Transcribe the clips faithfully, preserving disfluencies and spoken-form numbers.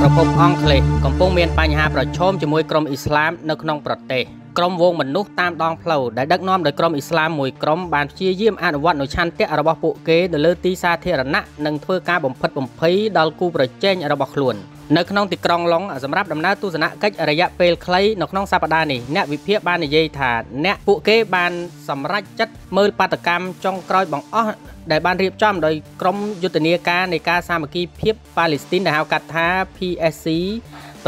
กระพบอังกฤษกำปงเมียนปัญหาประชมจมวยกรมอิสลามในขนมประเทศกรมวงมนุษย์ตามดองเพลาได้ดักน้อมโดยกรมอิสลามมวยกรมบานชี้ยิ้มอ่านวัดหนุชันเตะระบบปุเกเดลตีซาเทระนะนังเพื่อการบ่มพัดบ่มเพย์ดอลกูประเจนระบบขลุ่นในขนมติดกรองล้งสำหรับดำน้าตุสนะกัจระยะเปลคล้ายในขนมซาปดานี่เนวิเพียบานในเยธาเนปุเกบานสำรัจจัดมือปาตกรรมจงกรอยบังอ้อได้บานเรียบจ้อมโดยกรมยุติเนียการในการสามัคคีเพียบปาเลสไตน์ในฮาวกัตฮา พี เอส ซี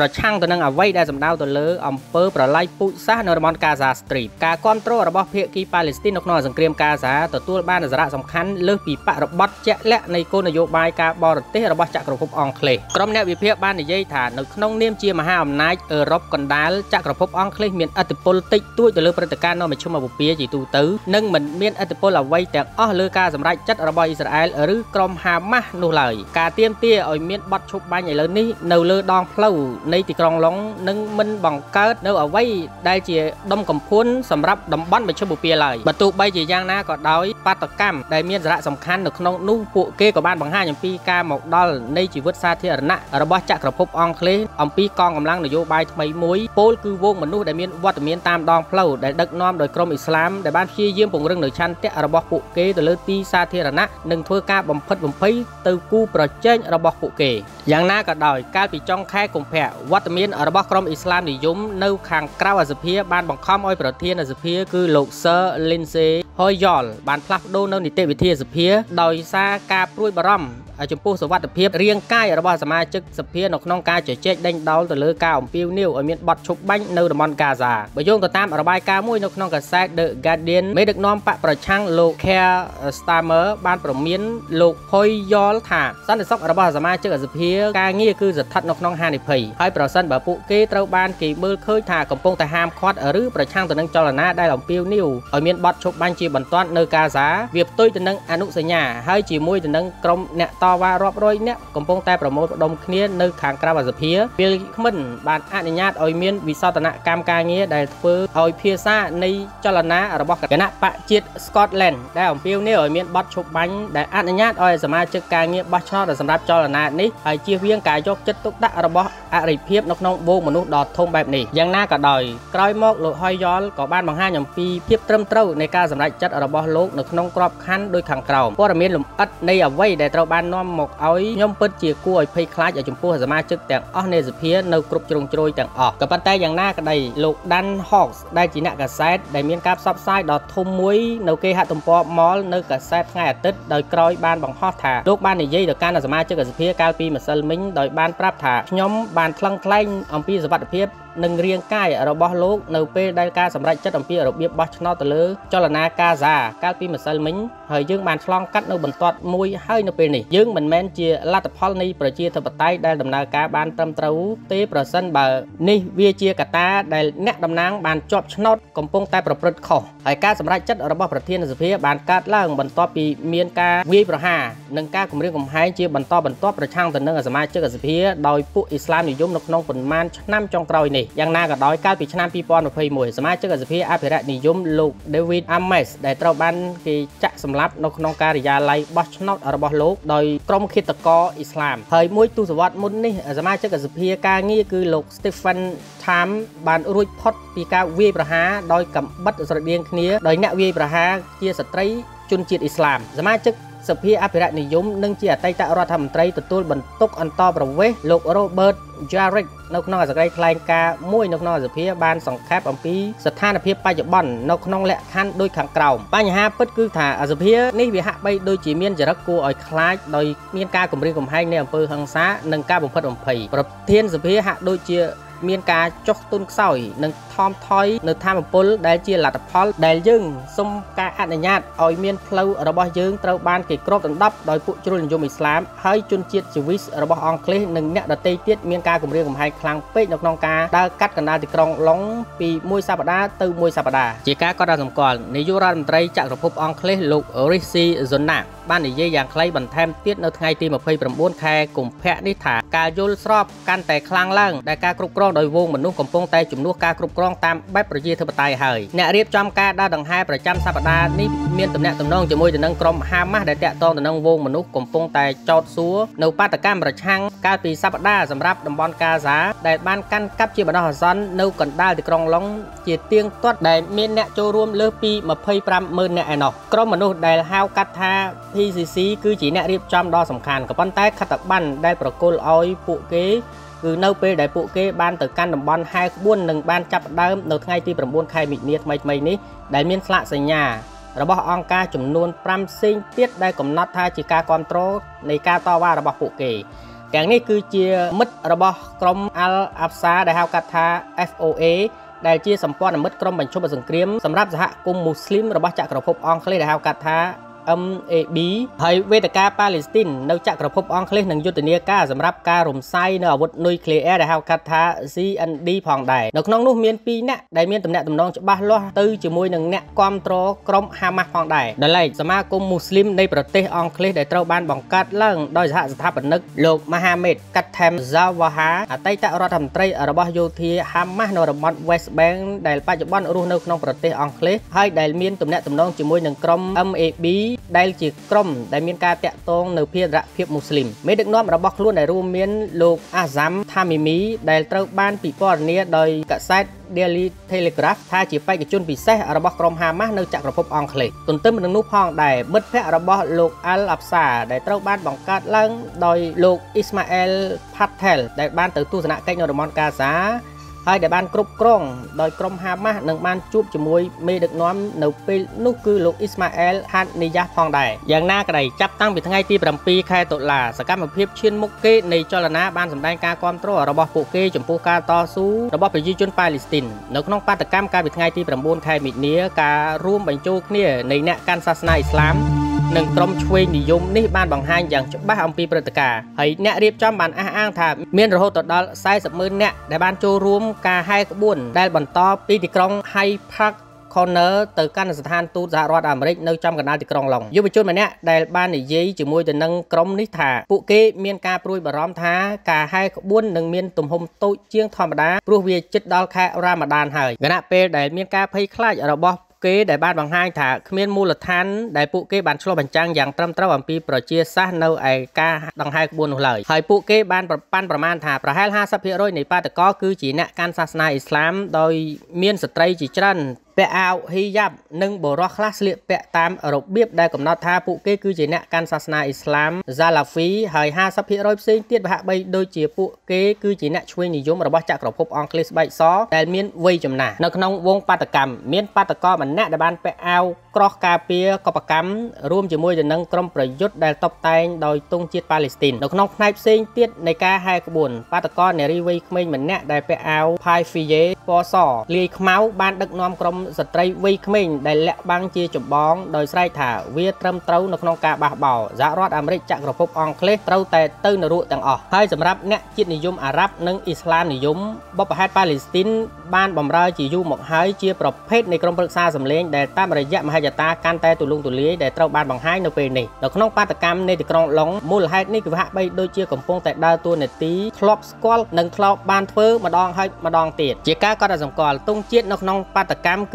ประช่างตัวนึงเอาไว้ได้สำดาวตัวเลืออำเภอประไลปุซาในรมอนกาซาสตรีการคอนโทรลระบบเพียกีปาเลสไตน์นกนอนสังเกตกาซาตัวตัวบ้านสาระสำคัญเลือกปีปะระบบแจและในกลนโยบายการบอลเตะระบบจักรภพองเคลกรมแนวิเพียบบ้านในเยธาในขนมเนียมเชียมหาอำนาจเอรบกันดาลจักรภพองเคลเมียนอัติโพลติตัวตัวเลือกประการนอมิชุมาบุเปียจีตูตื้อนึ่งเหมือนเมียนอัติโพลเอาไว้แต่อ้อเลือกการสำไรจัดระบบอิสราเอลหรือกรมฮามานูเลยการเตรียมเตี้ยเอาเมียนบัดชุบบ้านใหญ่เลยนี่เนื้อเลือดดองเล่าในติกรองล้งนึ่งมันบังเกิดเนื้อเอาไว้ได้เจียดมกำพุนสำหรับดมบันไปชุบบุเปียเลยประตูใบจีย่างน้าก็ได้ปาตกรรมได้เมียนสาระสำคัญในขนมนุ่งปุเกกับบ้านบางห้าอย่างปีกาหมอกดอลในชีวิตซาเทอร์นะระบบจักรภพองเคลอัมพีกองกำลังนโยบายทำไมมวยโพลคือวงมนุษย์ได้เมียนวัดเมียนตามดองเล่าได้ดักน้อมโดยกรมอิสลามได้บ้านชี้ยืมผงเรื่องหนึ่งชั้นเตะระบบปุเกตัวเลือดตีซาเทอร์นะหนึ่งเพื่อการบ่มพัดบ่มเพย์ตัวกู้ประเจนระบบปุเกอย่างน้าก็ได้การปีจ้องแค่กลุ่มแพรวัตเมียนระบบกรมอิสลามนิยมเนื้อคางกล้าวอาเซียบ้านบังคับอ้อยประเทศอาเซียคือโลกเซอร์ลินเซฮอยยอลบ้านพลับโดนนิเตวิเทียอาเซียโดยซากาปรุยบรมอาจจะพูดสวัสดิเพียบเรียงใกล้ระบบสมาชิกสเพียนกน้องกาเจเจดังดาวตะเลือกาอมพิวนิวอเมียนบอดชุบบังในรมอนกาซาประโยงต่อตามระบายกามุ่ยนกน้องกาแซดเดอะการ์เดียนไม่ดึกน้อมปะประชังโลแคร์สตาร์เมอร์บ้านประเมียนโลฮอยยอลถาสั้นในซอกระบบสมาชิกสเพียกาเงี้ยคือจัดทัดนกน้องฮานิพีให้ประสันแบบปุเกเต้าบ้านกี่มือเคยถากำปงแต่หามคอดหรือประชังตัวนังจอลนาได้อมพิวนิวอเมียนบอดชุบบังจีบันต้อนในกาซาเวียบตุ้ยตัวนังอนุสัญญาให้จีมุ่ยตัวนังกรมเนตว่ารอบร้อยเนี่ยกำปงแต่ประมวลดมเนี้ยในขางกราบสเพียเปลี่ยนมันบานอาณาญาตออยเมียนวิสาตนากรรมการเงี้ยได้เพื่อออยเพียซาในจลนาระบบกันนะปะจิตสกอตแลนด์ได้อมพิวเนี่ยออยเมียนบอดชุบบังได้อาณาญาตออยสมาชิกการเงี้ยบอดชอแต่สำหรับจลนานี้ไอเจียเวียงกายยกจัดตุกตะระบบอะไรเพียบนกน้องโบมนุษย์ดอดทงแบบนี้ยังหน้ากระดอยกลอยมอกหลุดห้อยย้อนก่อบ้านบางห้าอย่างปีเพียบเติมเต้าในการสำหรับจัดระบบโลกนกน้องกรอบคันโดยขางเก่าเพราะอเมียนหลุมอัดในเอาไว้ได้เต้าบ้านน้อมหมกเอาย่อมเปิดเจียกู้ไอเพย์คลาสอย่างจมพู่สมาชิกแต่งออเนสเพียในกรุ๊ปจงโจยแต่งออกกับปันแต่อย่างหน้ากระไดโลกดันฮอคส์ได้จีน่ากระแซดได้เมียนกราบซับไซด์ดอททุ่มมุ้ยในเกฮะตุ่มปอมอลในกระแซดง่ายติดโดยกรอยบ้านบังฮอตถาลูกบ้านในยี่โดยการสมาชิกสเพียการปีมัสลิมโดยบ้านปราบถาย่อมบ้านคลั่งแคล้งอัมพีสวัสดิ์เพียบหนึ่งเรียงใกล้ระบบโลกในเปย์ได้การสำหรับจัดอัมพีระเบียบบอชนอตเลอจอลนากาซาการปีมัสลิมเฮยยื่นบ้านคลั่งกัดในบนตอดมุ้ยให้ในเปย์นี่ยื่นเหมือนแมนเจียลาตพอลในประเทศธปไตยได้ดำเนินการบ้านตำเต้าเตะประสันเบอร์นี่เวียเจียกตาได้แนะดำนางบ้านจอบชนอตกำปงแต่ประพฤติข้อให้การสำหรับจัดระบบประเทศสเปียบ้านการล่างบนตอปีเมียนกาวีประหาหนึ่งการกลุ่มเรื่องกลุ่มไฮเจียบนตอบนตอประช่างตนนึงสมาชิกสเปียโดยผู้อิสลามนิยมนกน้องผลมันน้ำจงกรอยนี่ยังน่ากับดอยการปีชนะปีปอนด์พยมวยสมาชิกสเปียอาเปรัตนิยมลูกเดวิดอัมเมสได้เต้าบ้านกิจสำรับนกน้องการยาไลบอชนอตระบบโลกโดยกรมคิดตะกออิสลามเผยมวยตุสวัสดิ์มุนนี่สมาชิกสเปียการงี้คือโลกสเตฟานทามบานรุ่ยพอดปีกาวีประหาโดยกับบัตรสระเดียงเนี้ยโดยเนวีประหาเจียสตรีจุนจิตอิสลามสมาชิกสเปียอภิรัตนิยมนึ่งเจียไตตะรัฐมนตรีตุลบรรทุกอันต่อประเวศโลกโรเบิร์ตจาริกนกน้องสกายคลายกามุ้ยนกน้องสเปียบานสองแคบอัมพีสถานอภิปรายบอลนกน้องและขันโดยขังเก่าปัญหาเปิดคือถ่าสเปียนี่วิหะไปโดยจีเมียนจรักกูอ่อยคลายโดยเมียนกากลุ่มเรียกลุ่มให้ในอำเภอหังซาหนึ่งกาบุพเพอมภัยประเทศสเปียหะโดยเจียเมียนกาจกตุนสอยหนึ่งทอมทอยหนึ่งทามปุลได้เจียหลัดพอลได้ยึงสมกาอนุญาตออยเมียนเพลวระบอบยึงเต้าบ้านเกกรอบตันดับโดยผู้จุลนิยมอิสลามให้จุนเจียชีวิตระบอบอังกฤษหนึ่งเนี่ยดัตเตเตียเมียนกากลุ่มเรียกกลุ่มไฮคลังเป๊กนกนองกาได้กัดกันนาติกรองล้งปีมวยซาบดาตือมวยซาบดาเจียกาก็ได้สมก่อนในยุโรปไตรจักรภพอังกฤษลูกริซีจนหนักบ้านในเยี่ยอย่างใครบันเทิงเตี้ยนเอาไงตีมาเพย์ประมวลแคร์กลุ่มแพะนิถาการยุลสรอบการแต่คลังล่างได้การกรุบกร โดยวงมนุษย์กำปงแต่จุ่มนุษย์การกรุบกรองตามใบประยีเทปไตเฮยเนรีบจอมการได้ดังไฮประจำสัปดาห์นี้เมียนตุ่มเนตตุ่มน้องจมวยตุ่มน้องกรมฮามาได้แตะต้องตุ่มน้องวงมนุษย์กำปงแต่จอดซัวในปาตะการประชังการปีสัปดาห์สำหรับดัมบอลกาซาได้บ้านกันกับเชียบนอสันในกันได้ติดกรองล้องเจียเตียงตัดได้เมียนเนจรวมเลือปีมาเพย์พรำเมินเนนอกรมมนุษย์ได้ฮาวกัตธาพีซีซีคือจีเนรีบจอมดอสำคัญกับปนแต่ขัดบันได้ประโกลอ้อยปุเกคือเนื้อเปได้ปุเกบ้านตึกการดำบอลห้าบุญหนึ่งบ้านจับเดิมในทั้งไงที่ประมูลใครมีเนียดไม่ไม่นี้ได้เมียนสละสัญญาระบบองค์การจุ่มนวลปรำซิงเพี้ยได้กำนัดท่าจิกาคอนโทรลในการต่อว่าระบบปุเกแก่งนี้คือเชียร์มิดระบบกรมอัลอัฟซาได้ฮาวกัตธา เอฟ โอ เอ ได้เชียร์สัมปทานมิดกรมบรรจุประสงค์เกรียมสำหรับสหกลุ่มมุสลิมระบบจักรภพองค์เลได้ฮาวกัตธาเอ็ม เอ บี เผยเวทีการปาเลสไตน์นอกจากกระพบองค์เล็กหนึ่งยุติเนียก้าสำหรับการรวมไซน์อาวุธนิวเคลียร์ได้ฮาวคาทา ซี เอ็น ดี ผ่องได้นกน้องนุ่มเมียนปีเนี่ยได้เมียนตุ่มเนี่ยตุ่มน้องจะบ้าล้อตื้อจิมวยหนึ่งเนี่ยความโตกรมฮามาผ่องได้นั่นเลยสมาคมมุสลิมในประเทศองค์เล็กได้เต้าบ้านบังกัดเรื่องโดยสถาบันนึกโลกมหาเมตกัตเทมซาวาฮาอัตยะรัฐมนตรีอาระบะโยเทียฮามาโนรมอนเวสแบงได้ปัจจุบันรู้นกน้องประเทศองค์เล็กให้ได้เมียนตุ่มเนี่ยตุ่มน้องจิมวยหนึ่งกรม เอ็ม เอ บีได้จีกรมได้มีการแตะต้องในเพียระเพียบมุสลิมไม่ดึกน้อมระบบล้วนได้รูมเมียนโลกอาซัมทามิมีได้เต้าบ้านปีปอนเนียโดยกษัตริย์เดลีเทเลกราฟถ้าจีไปกับจุนปีเซอระบบกรมฮามาในจักรภพองค์เลตุนเติมหนึ่งนุพองได้มิดแพระบบโลกอัลอับซาได้เต้าบ้านบังกัดลังโดยโลกอิสมาเอลพัตเทลได้บ้านเติร์ตูสนะเกนอร์มอนกาซาให้ได้บ้านกรุบกรองโดยกรมฮามาหนึ่งบ้านจูบจมวยไม่ดึกน้อมในปีนุคือลูกอิสมาเอลฮันนิยะพองได้อย่างน่ากระไรจับตั้งเป็นทั้งไงที่ประจำปีใครตุลาสกัดมาเพียบเชื่อมุกเกในจอร์นาบ้านสำนักการความตรวจระบบปุกเกจมพูกาต่อสู้ระบบประยุจนปาเลสไตน์นกน้องปาตะกามการเป็นทั้งไงที่ประจำบุญใครมีเนื้อการร่วมบรรจุเนี่ยในแนวการศาสนาอิสลามหนึ่งกรมช่วยนิยมนี่บ้านบางห้างอย่างบ้านอัมพีประกาศให้เนรีบจอมบ้านอ้างถามเมียนโรตดอลไซส์สับมือเนี่ยได้บ้านโจรวมกาให้กบุญได้บรรทอปีติกรองให้พักคอนเนอร์เติร์กันสถานตูสหรัฐอเมริกาในจำกันนาติกรองลงยุบจุดมาเนี่ยได้บ้านในยี่จมวยแต่นังกรมนิธาปุเกเมียนกาปลุยบารมท้ากาให้บุญหนึ่งเมียนตุ่มหมตุเชียงธรรมดาปลุกเวียจิตดอลแครามดานหายกันนะเปได้เมียนกาเพย์คลาดระบบเกย์ได้บ้านบางห้างถาเมียนมูลทันได้ปุเกย์บ้านชลบัญจังอย่างตรมตรวันปีประเจียซาเนอไอกาดังห้างบุญเลยไฮปุเกย์บ้านปั้นประมาณถาประเทศห้าสิบเพียร้อยในปาตะกอคือจีเนการศาสนาอิสลามโดยเมียนสตรีจีจันเปะเอาฮิยับหนึ่งบรอคลาสเลียเปะตามระเบียบได้กำหนดท่าปุเกคือจีเนการศาสนาอิสลามซาลาฟีหายห้าสิบเพียร้อยเซนเตียบหะใบโดยจีปุเกคือจีเนช่วยนิยมระบาดจากระบบอังกฤษใบซ้อแต่เมียนเวยจำหน่าในขนมวงปาตะกรรมเมียนปาตะกอมันแนดบ้านเปะเอากรอกกาเปียกปกรรมรวมจีมวยจะนั่งกรมประยุทธ์ได้ตบแต่งโดยตรงจีปาเลสไตน์ในขนมไนเซนเตียบในการให้กบุญปาตะกอเนรีเวยเมย์มันแนดได้เปะเอาพายฟิเยปอซอเลียขม้าบ้านดักนอมกรมสตรีวิคเมนได้และบางจีจุบบ้องโดยไส้ถาเวียตรมเต้านกนกาบาเบาสหรัฐอเมริกาจักรภพองค์เล็กเต้าแต่ตื้นรู้ต่างออกให้สำหรับเนจิตนิยมอาหรับนังอิสลามนิยมบ๊อบฮัตปาเลสไตน์บ้านบอมราจียูหมกหายจีประเภทในกรมปรึกษาสำเร็จได้ตามระยะมหายตาการแต่ตุลุงตุลีได้เต้าบ้านบางหายในปีนี้นกนกปาตกรรมในติกรองหลงมูลให้นี่คือพระใบโดยจีกำปงแต่ดาวตัวเนตีคลอบสกอลนังคลอบบ้านเฟื่อมาดองให้มาดองเตียจีก้าก็ได้สมกอลตุ้งจีนกนกปาตกรรมค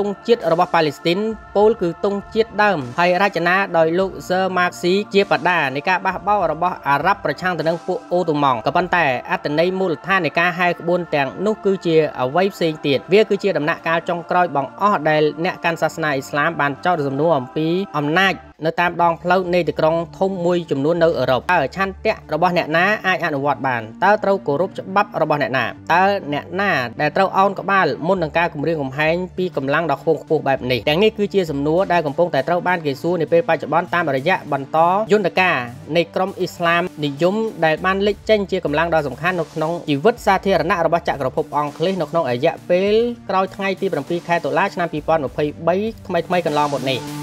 ตรงจีดระบบปาเลสไตน์โพลคือตรงจีดเดิมไทยราชนาโดยลูกเซอร์มาซีเจียปดาในการบ้าเบ้าระบบอาหรับประชังตะนังปุโอตุมองกับปันแต่อัตในมูลท่าในการให้บุญแต่งนุคือเจียเอาไว้เสียงเตียดเวียคือเจียดำนักการจงกรอยบังอ้อได้เนการศาสนาอิสลามบานเจ้าสำนวนปีอำนาจในตามดองเพลในติกรองทงมวยจำนวนในอรบเออชั้นเตะระบบเนตนาไออันวัดบานเต้าเต้ากรุบบับระบบเนตนาเต้าเนตนาแต่เต้าเอากับบ้านมุ่งดังการกลุ่มเรื่องของแหงปีกำลังดอกพวงพวงแบบนี้แต่นี่คือเจียสำนัวได้กำปงแต่เต้าบ้านเกซูในเป็นปัจจุบันตามระยะบรรทอยุนตะกาในกรมอิสลามนิยมได้บ้านเล็กเจนเจียกำลังดอกสำคัญนกน้องจีวิตซาเทระนาระบบจักรภพองคลินกน้องอายะเปลกราวไงตีประจำปีแค่ตัวล่าชนะปีปอนด์หนุ่มเพย์ใบทำไมทำไมกันลองหมดนี่